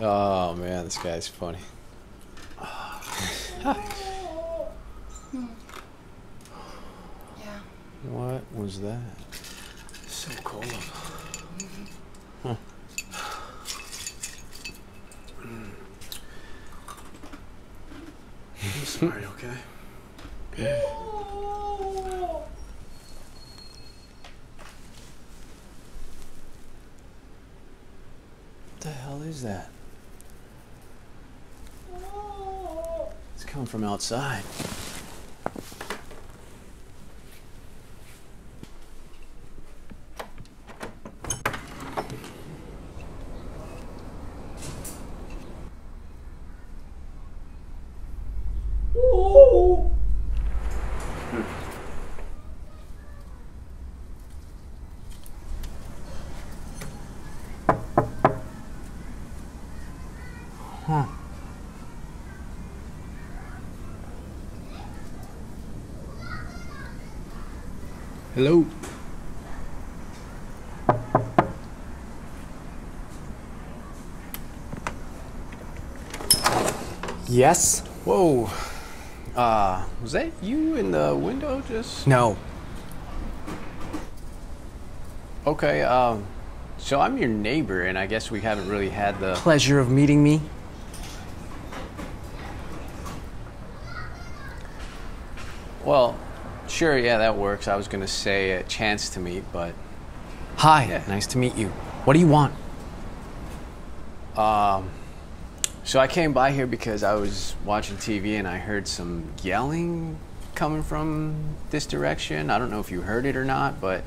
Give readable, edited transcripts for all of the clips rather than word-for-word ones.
Oh man, this guy's funny. Yeah. What was that? So cold. Huh. I'm sorry, okay? Good. What the hell is that? It's coming from outside. Huh. Hello. Yes. Whoa. Was that you in the window just? No. Okay, so I'm your neighbor and I guess we haven't really had the pleasure of meeting me. Well, sure, yeah, that works. I was gonna say a chance to meet, but... Hi, yeah. Nice to meet you. What do you want? So I came by here because I was watching TV and I heard some yelling coming from this direction. I don't know if you heard it or not, but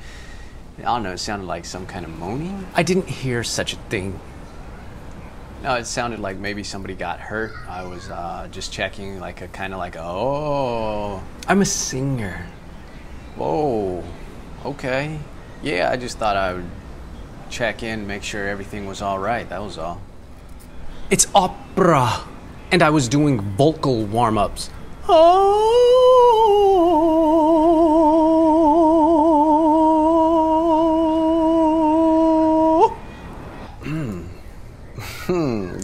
I don't know, it sounded like some kind of moaning. I didn't hear such a thing. No, it sounded like maybe somebody got hurt. I was just checking, like a kind of like, oh. I'm a singer. Whoa, okay. Yeah, I just thought I would check in, make sure everything was all right, that was all. It's opera, and I was doing vocal warm-ups. Oh.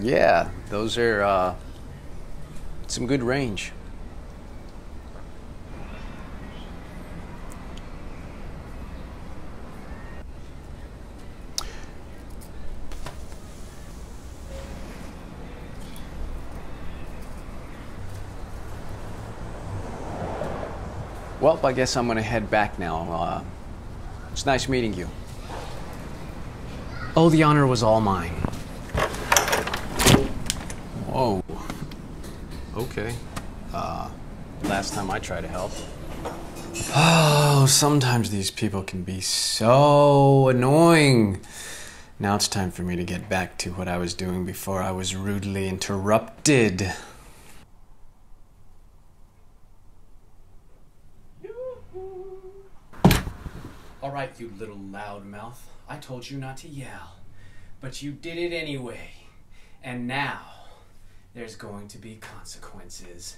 Yeah, those are some good range. Well, I guess I'm gonna head back now. It's nice meeting you. Oh, the honor was all mine. Whoa. Okay. Last time I tried to help. Oh, sometimes these people can be so annoying. Now it's time for me to get back to what I was doing before I was rudely interrupted. All right, you little loudmouth. I told you not to yell, but you did it anyway. And now, there's going to be consequences.